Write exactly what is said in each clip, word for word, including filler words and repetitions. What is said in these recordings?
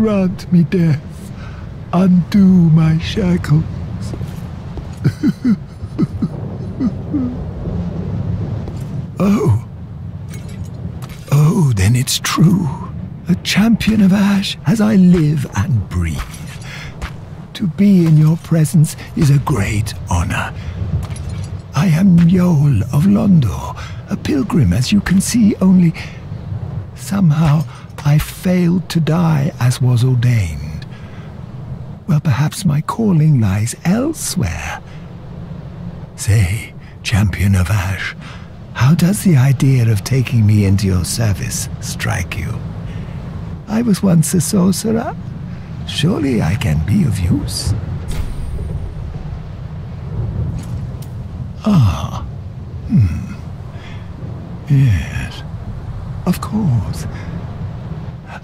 grant me death, undo my shackles. Oh. Oh, then it's true. A champion of Ash as I live and breathe. To be in your presence is a great honor. I am Yoel of Londor, a pilgrim, as you can see, only somehow I failed to die as was ordained. Well, perhaps my calling lies elsewhere. Say, Champion of Ash, how does the idea of taking me into your service strike you? I was once a sorcerer. Surely I can be of use. Ah, hmm. Yes, of course.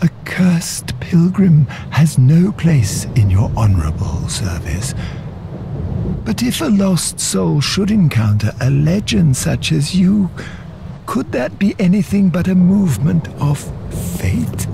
A cursed pilgrim has no place in your honorable service. But if a lost soul should encounter a legend such as you, could that be anything but a movement of fate?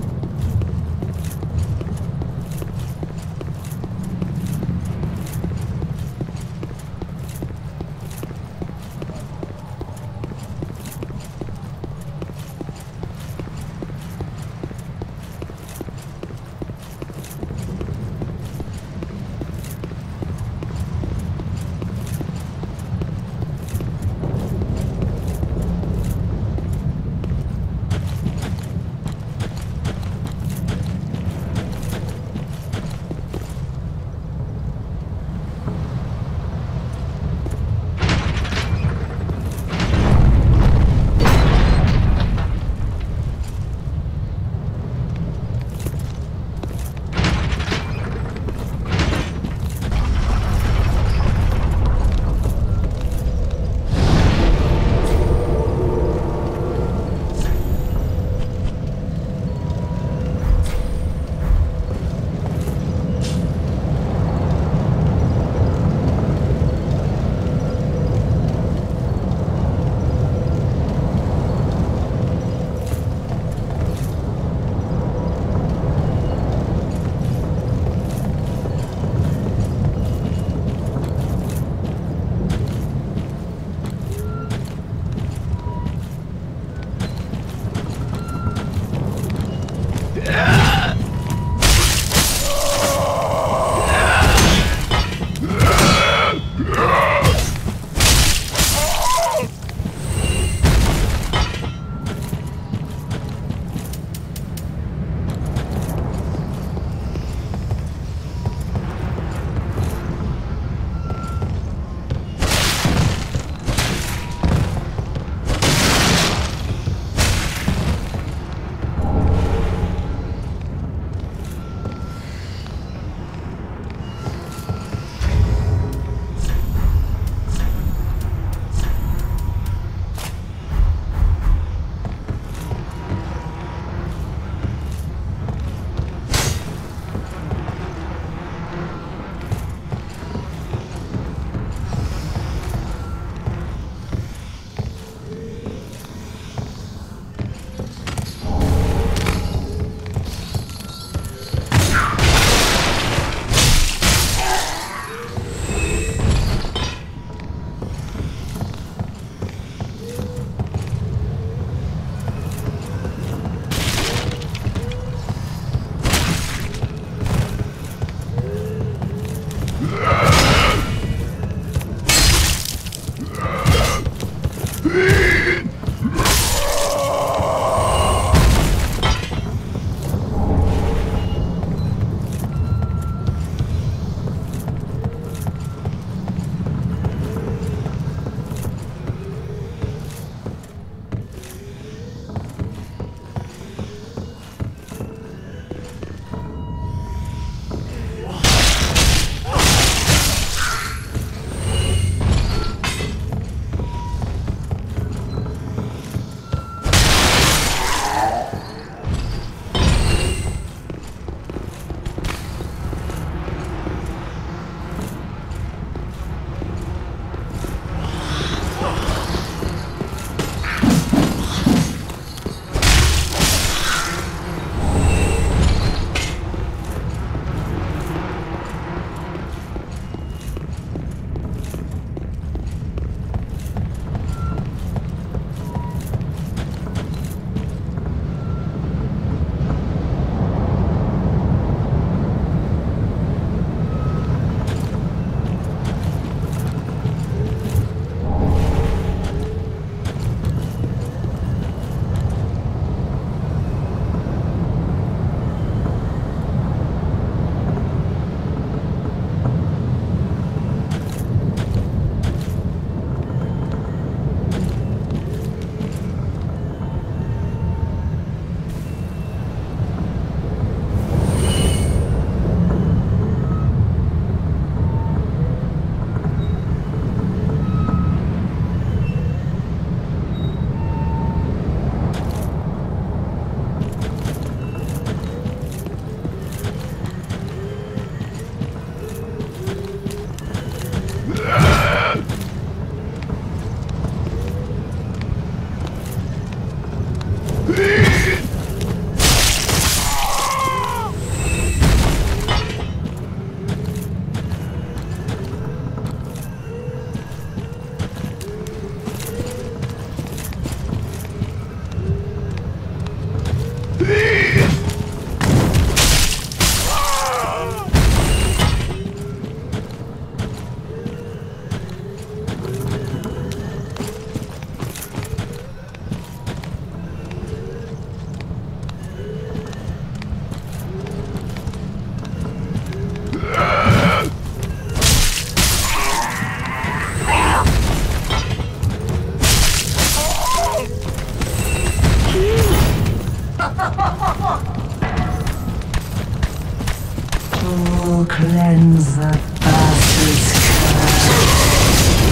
cleanse the bastard's curse.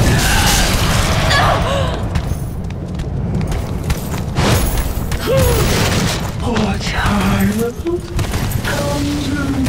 No! Poor child, come to me.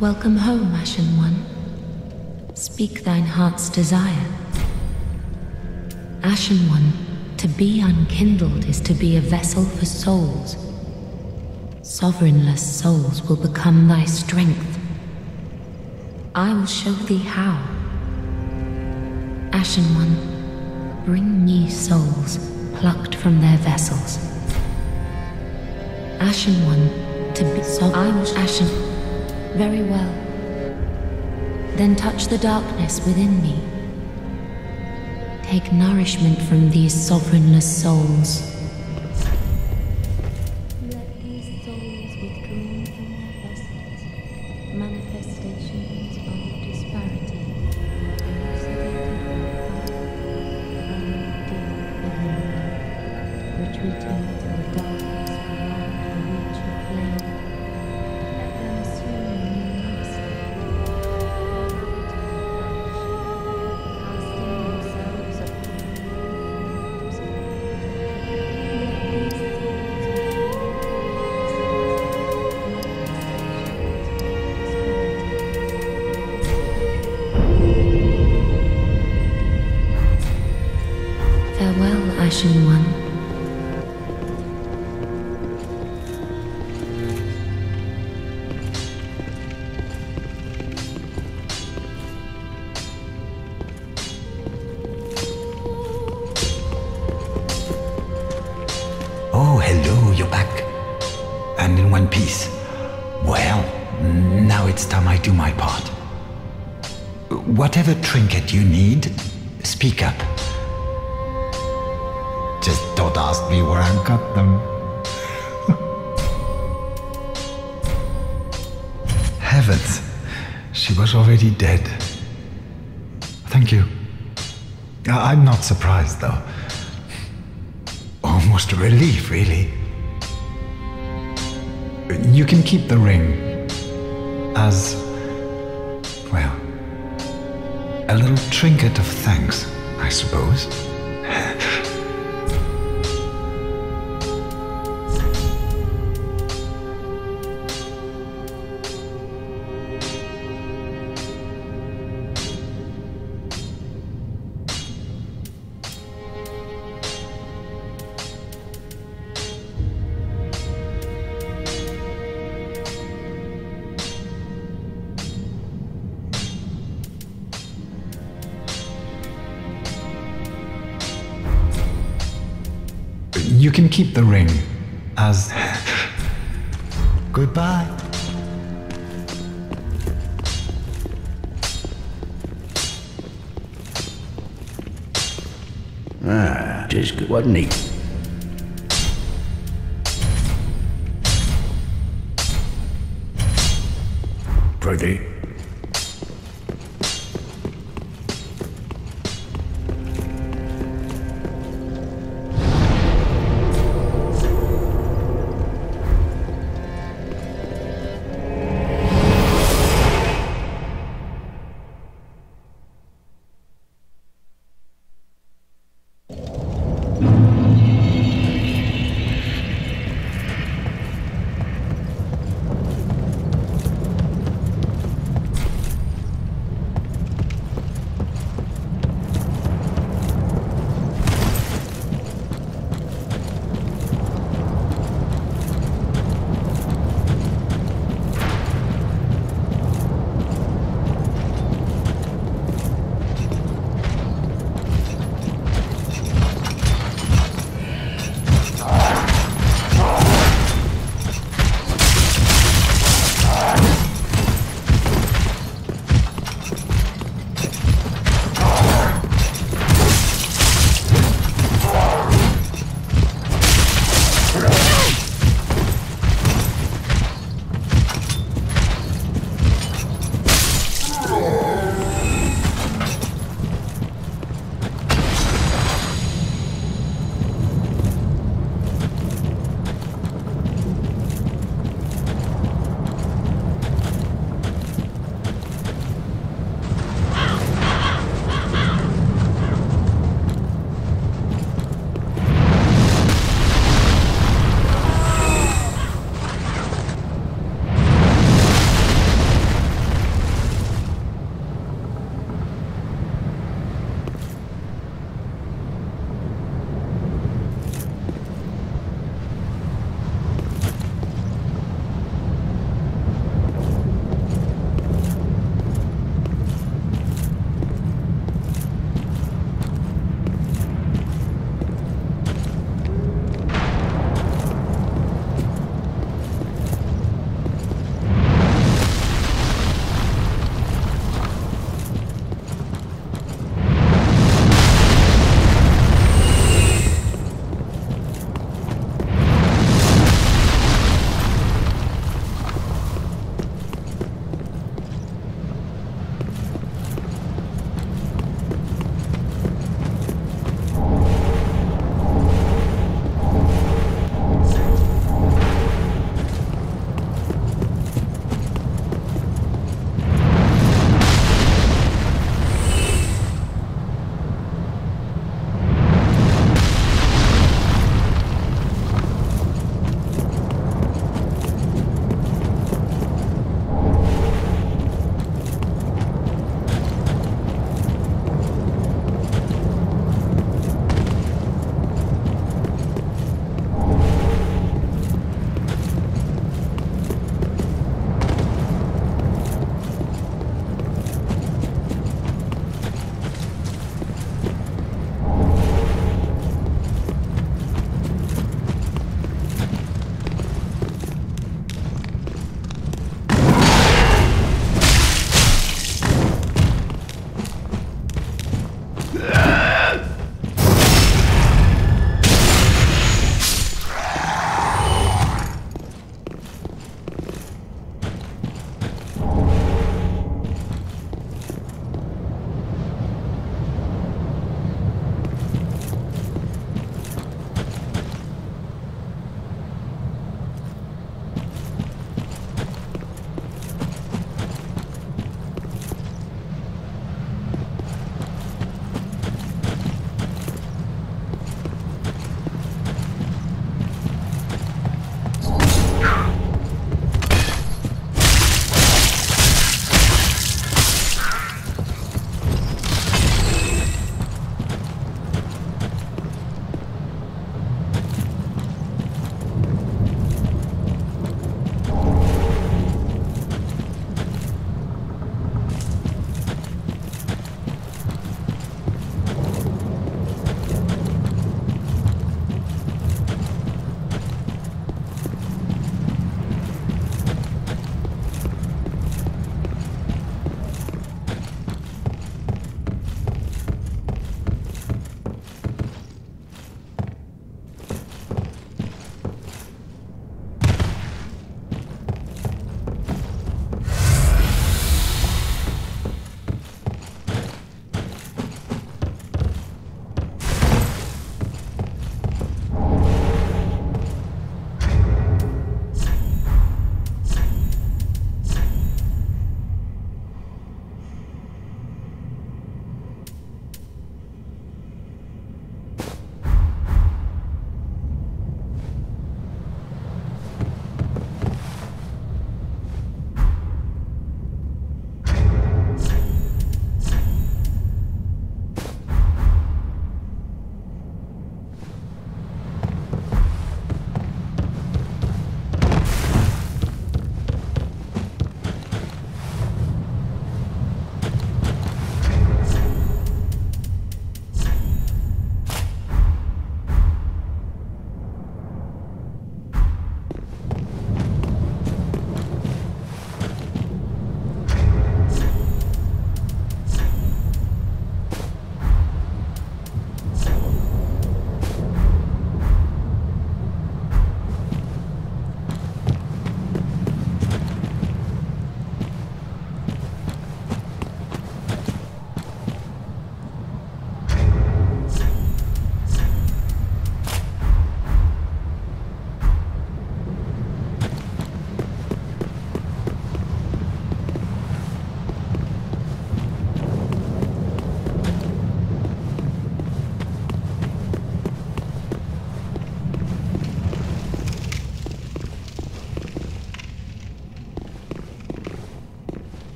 Welcome home, Ashen One. Speak thine heart's desire. Ashen One, to be unkindled is to be a vessel for souls. Sovereignless souls will become thy strength. I will show thee how. Ashen One, bring me souls plucked from their vessels. Ashen One, to be so I will Ashen. Very well. Then touch the darkness within me. Take nourishment from these sovereignless souls. Let these souls withdraw from their vessels, manifestations of disparity, elucidated by unredeemed, retreating to the darkness beyond the reach of flame. Let them assume a new master, casting themselves upon the universe. Farewell, Ashen One. Oh, hello, you're back. And in one piece. Well, now it's time I do my part. Whatever trinket you need, speak up. Just don't ask me where I've got them. Heavens, she was already dead. Thank you. I'm not surprised, though. Almost a relief, really. You can keep the ring as, well, a little trinket of thanks, I suppose. You can keep the ring as goodbye. Ah, just good, wasn't he? Pretty.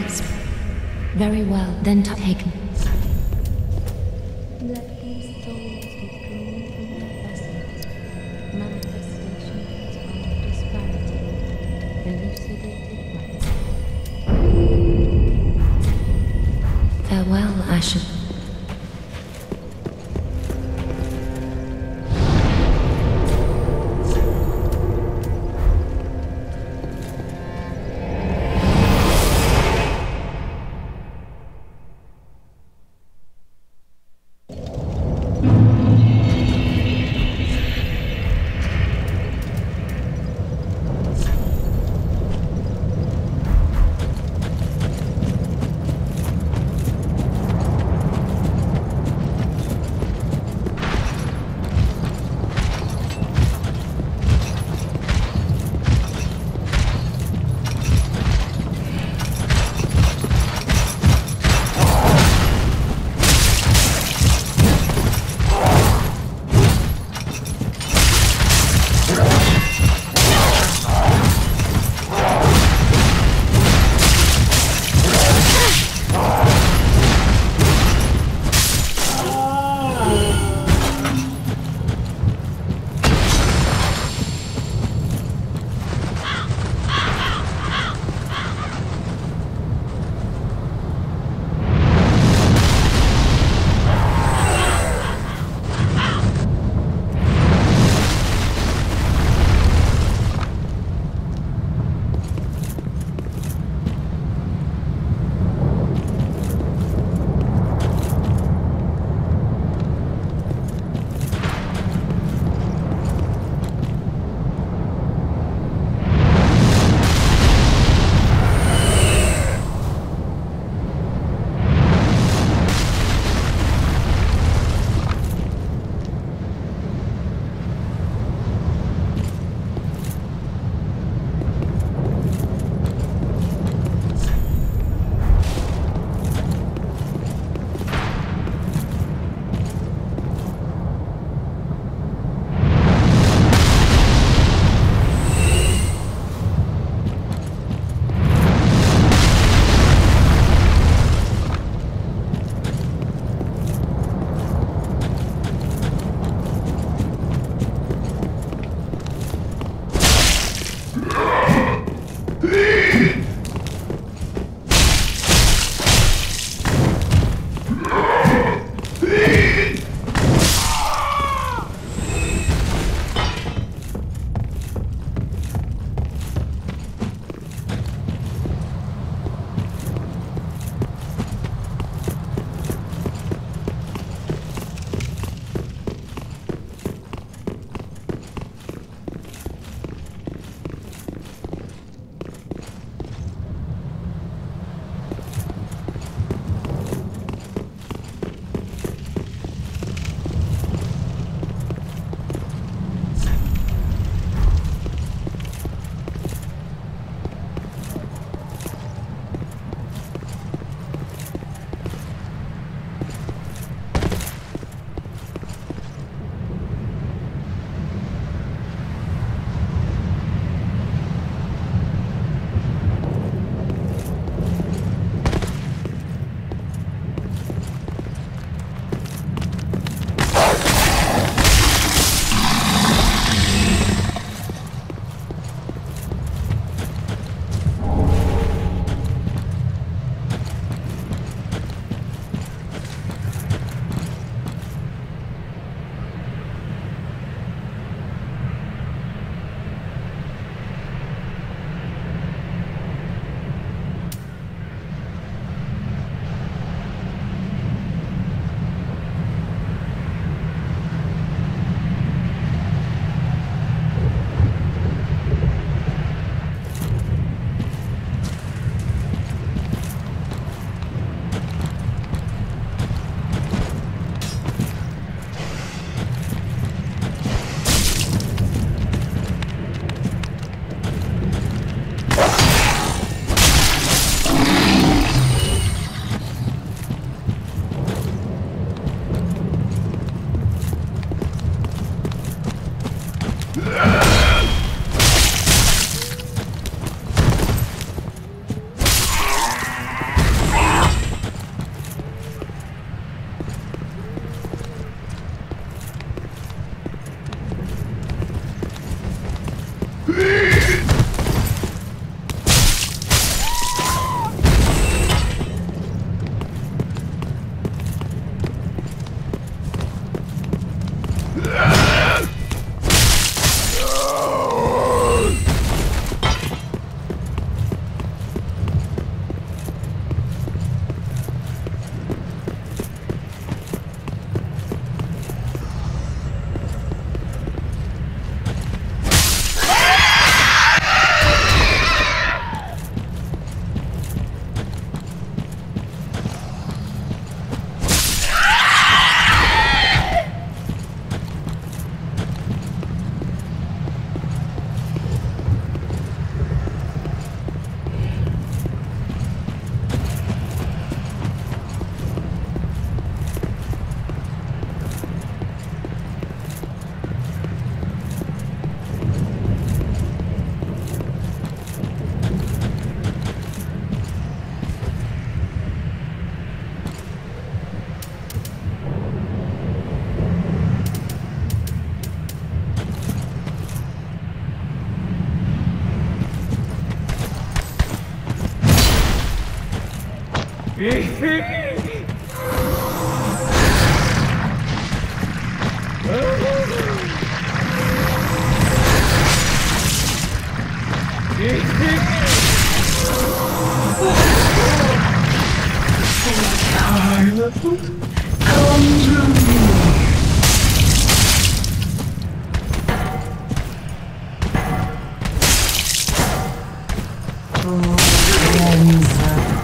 works very well, then take. Farewell, Ashen.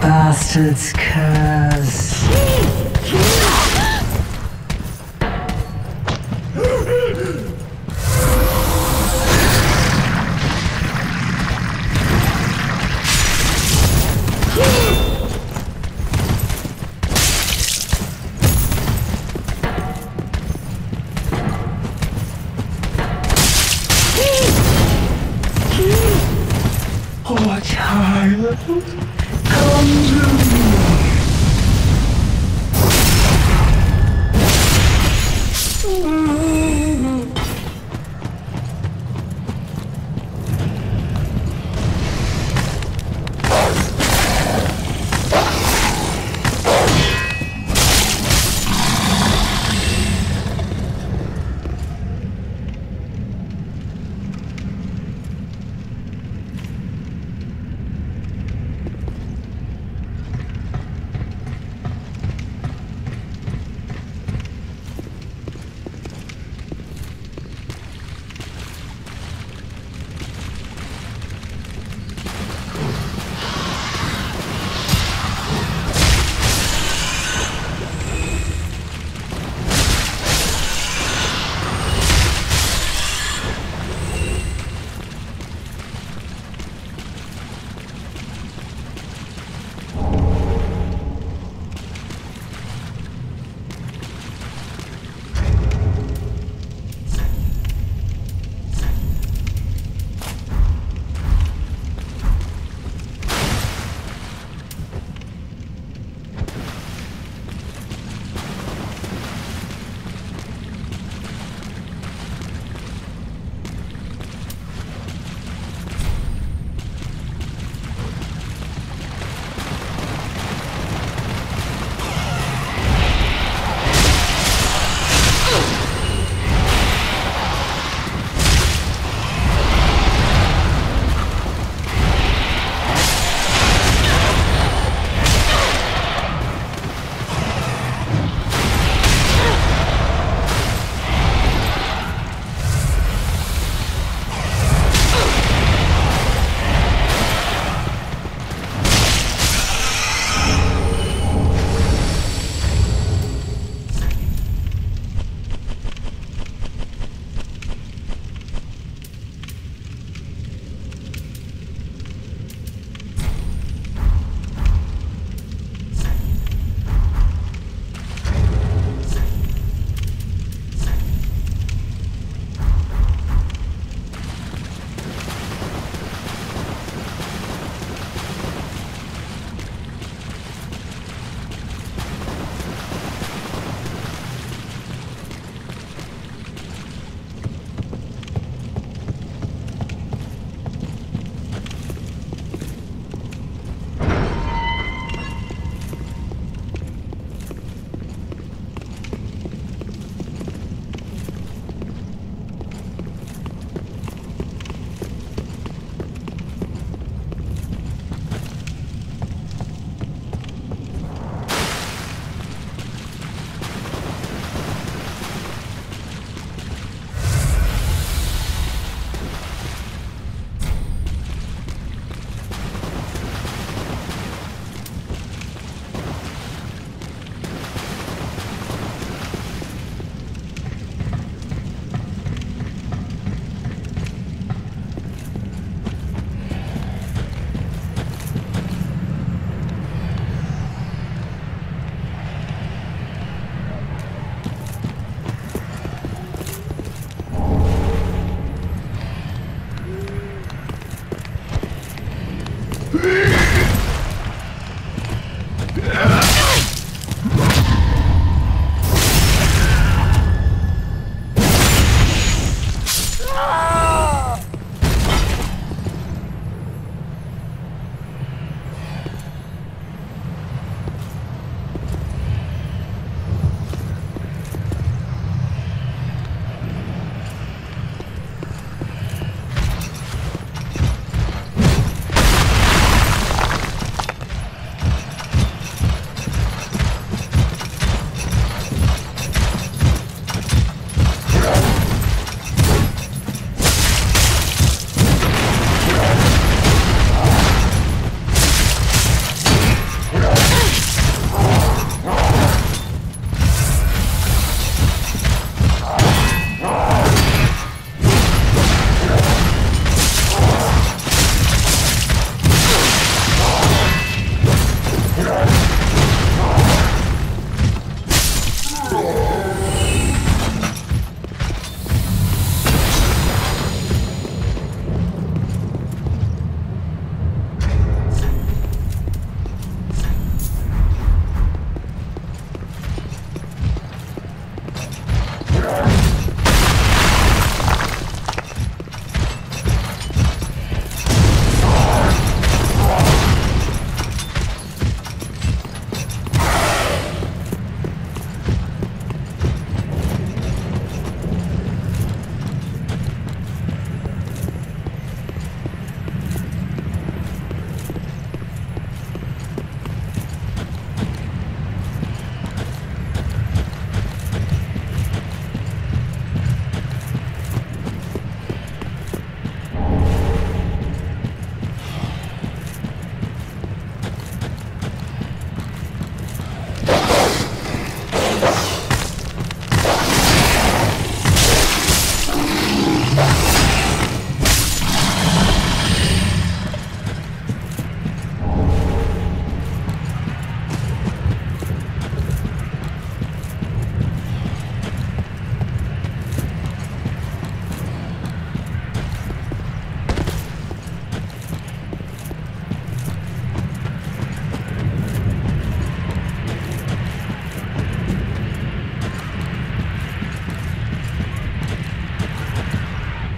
Bastard's curse. What time?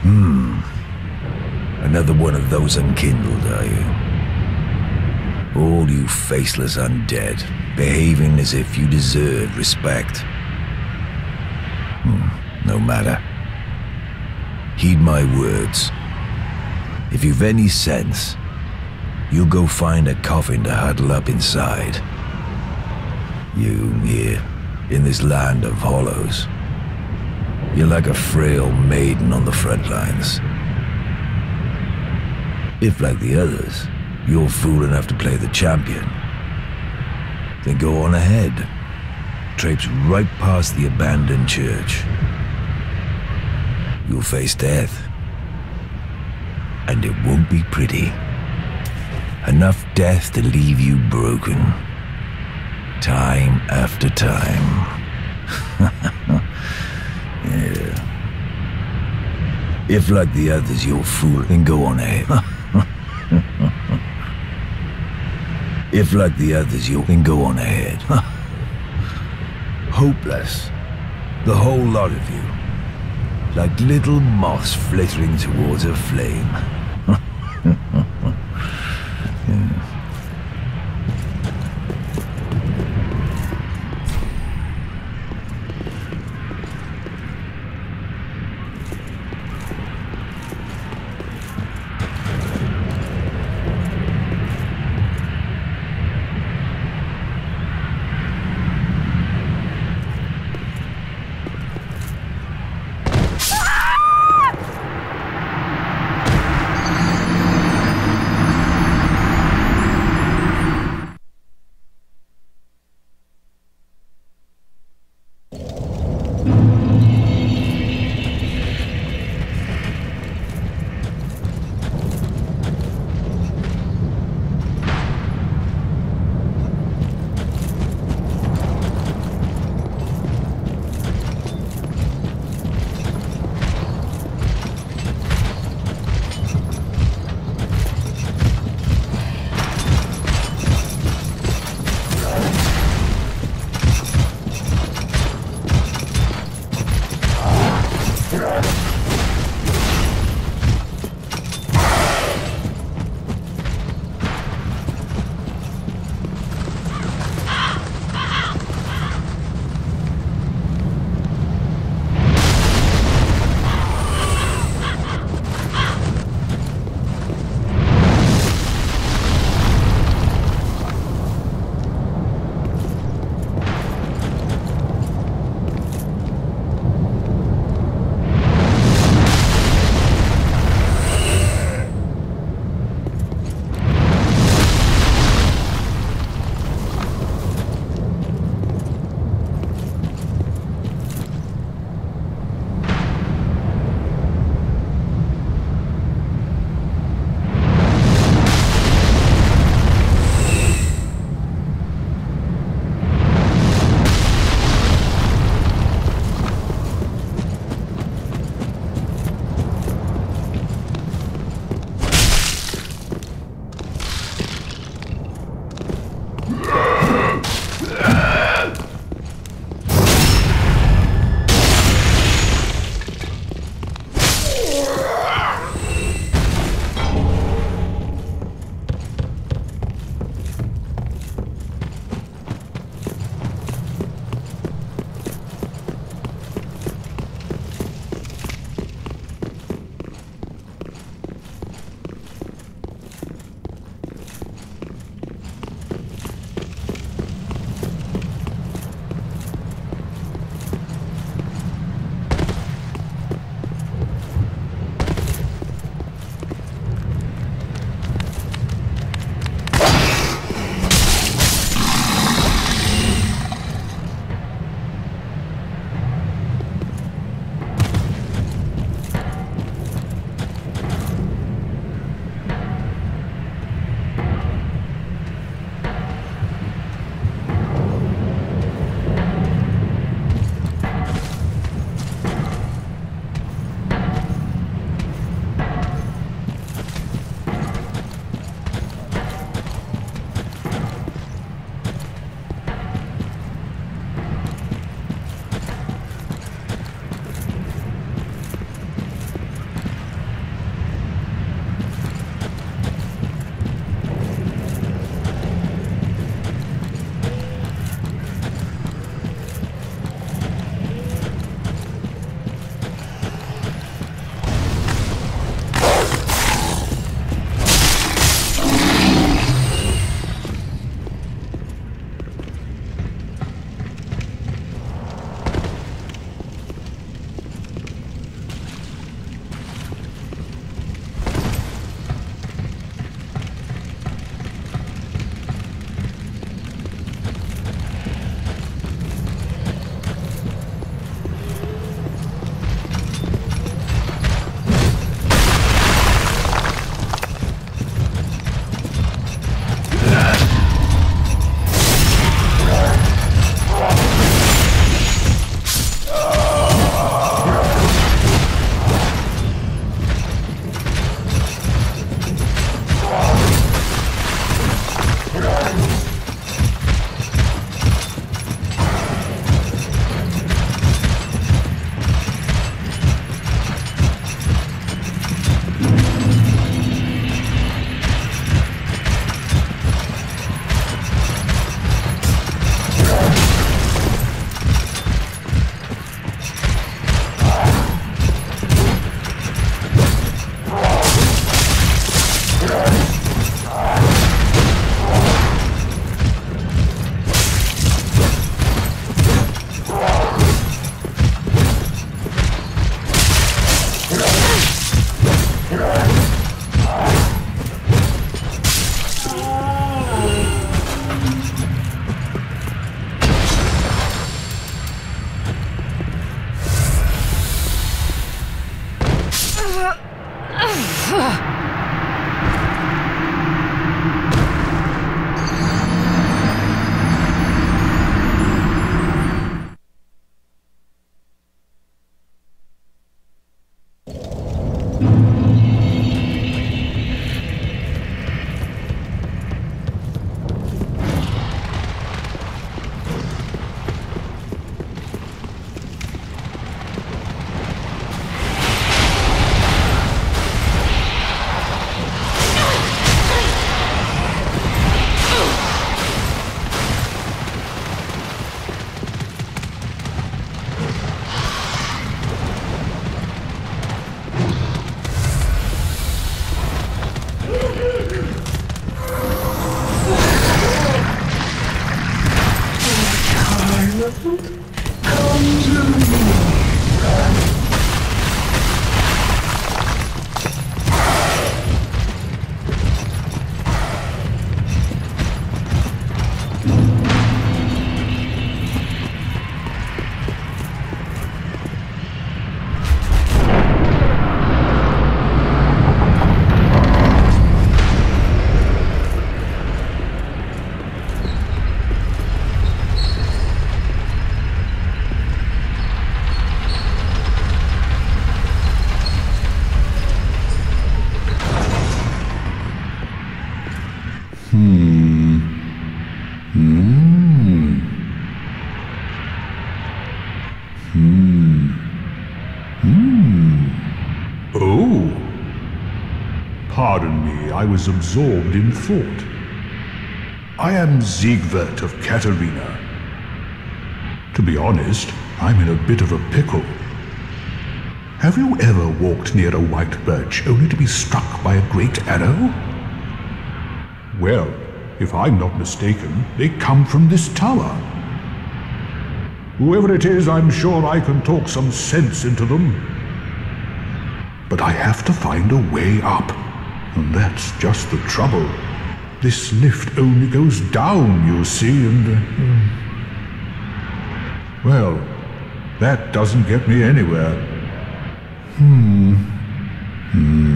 Hmm. Another one of those unkindled, are you? All you faceless undead, behaving as if you deserved respect. Hmm. No matter. Heed my words. If you've any sense, you'll go find a coffin to huddle up inside. You here, in this land of hollows. You're like a frail maiden on the front lines. If, like the others, you're fool enough to play the champion, then go on ahead. Traipse right past the abandoned church. You'll face death. And it won't be pretty. Enough death to leave you broken. Time after time. Yeah. If like the others you're fool, then go on ahead. If like the others you then go on ahead. Hopeless. The whole lot of you. Like little moths flittering towards a flame. Yeah. I was absorbed in thought. I am Siegbert of Katarina. To be honest, I'm in a bit of a pickle. Have you ever walked near a white birch only to be struck by a great arrow? Well, if I'm not mistaken, they come from this tower. Whoever it is, I'm sure I can talk some sense into them. But I have to find a way up. And that's just the trouble. This lift only goes down, you see, and... Uh, well, that doesn't get me anywhere. Hmm. Hmm.